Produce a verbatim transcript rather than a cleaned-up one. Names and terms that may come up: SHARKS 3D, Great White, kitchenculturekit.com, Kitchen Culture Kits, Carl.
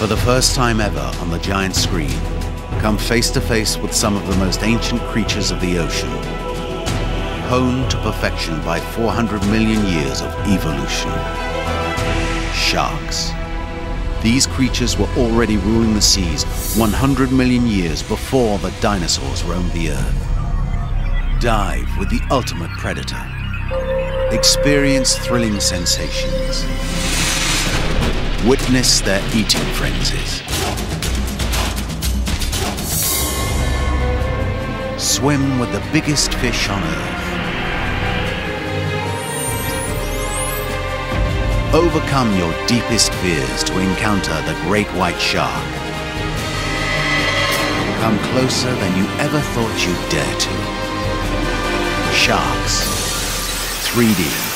For the first time ever on the giant screen, come face to face with some of the most ancient creatures of the ocean, honed to perfection by four hundred million years of evolution. Sharks. These creatures were already ruling the seas one hundred million years before the dinosaurs roamed the earth. Dive with the ultimate predator. Experience thrilling sensations. Witness their eating frenzies. Swim with the biggest fish on earth. Overcome your deepest fears to encounter the great white shark. Come closer than you ever thought you'd dare to. Sharks three D.